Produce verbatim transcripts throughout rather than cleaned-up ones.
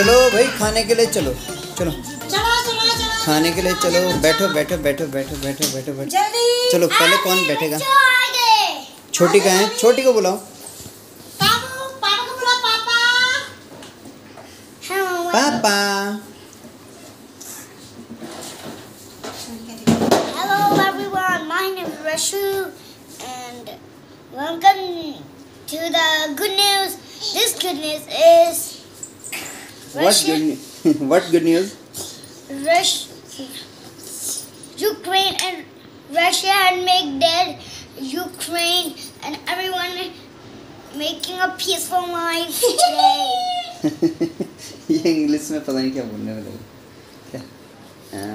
चलो भाई खाने के लिए चलो चलो खाने के लिए चलो। बैठो बैठो बैठो बैठो बैठो बैठो बैठो चलो। पहले कौन बैठेगा? छोटी कहाँ है? छोटी को बुलाओ। पापा and welcome to the good news. This good news is Russian, what good what good news? Russia, Ukraine and Russia had made dead Ukraine and everyone making a peaceful life today. ये English में पता नहीं क्या बोलने वाले क्या।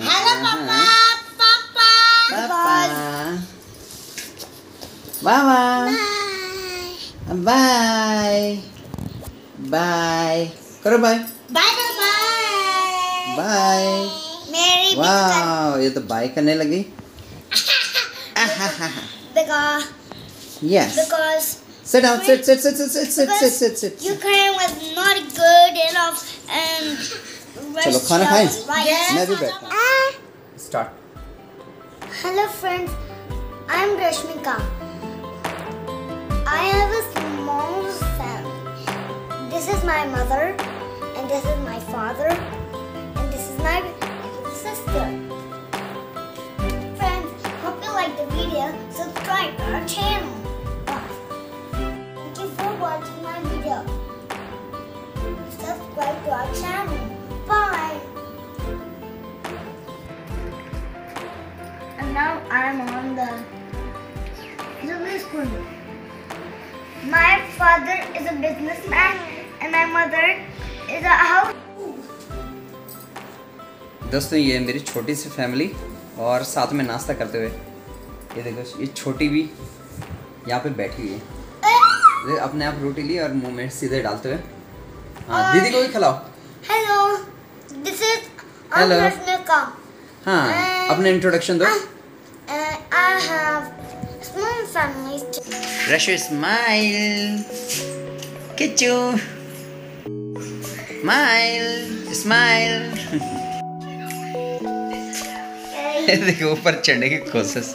Hello पापा पापा पापा बाय बाय बाय करो बाय बाय बाय। वाह ये तो बाय करने लगी। Yes. Because sit down, sit sit sit sit sit sit sit sit sit. Ukraine was not good enough and चलो खाना खाएं। मैं भी बैठता हूँ। Start. Hello friends, I'm Rashmika. I have a small family. This is my mother, and this is my father, and this is my sister. Friends, hope you like the video. Subscribe to our channel. Thank you for watching my video. Subscribe to our channel. Bye. And now I'm on the Zoom screen. My father is a businessman and my mother is a house. दोस्तों ये मेरी छोटी सी family और साथ में नाश्ता करते हुए ये देखो ये छोटी भी यहाँ पे बैठी हुई है। अपने आप रोटी ली और मुंह में सीधे डालते हुए। हाँ दीदी को भी खिलाओ। हेलो दिस इज हेलो हाँ अपने इंट्रोडक्शन दो। I have small family too. Rashu smile. Kichu. Smile. Smile. देखो ऊपर चढ़ने की कोशिश।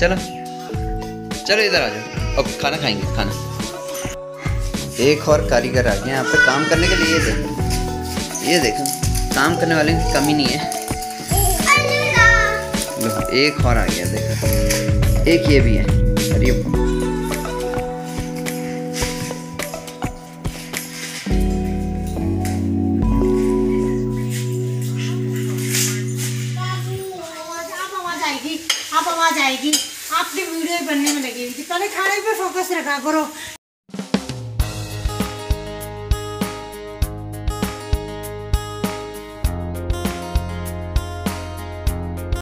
चलो चलो इधर आ जाओ। अब खाना खाएंगे खाना। एक और कारीगर आ गया यहाँ पे काम करने के लिए। ये देखो ये देखो काम करने वाले की कमी नहीं है। एक और आ गया देखो। एक ये भी है। अरे आप आवाज आएगी आपकी वीडियो बनने में लगेगी। पहले खाने पे फोकस रखा करो।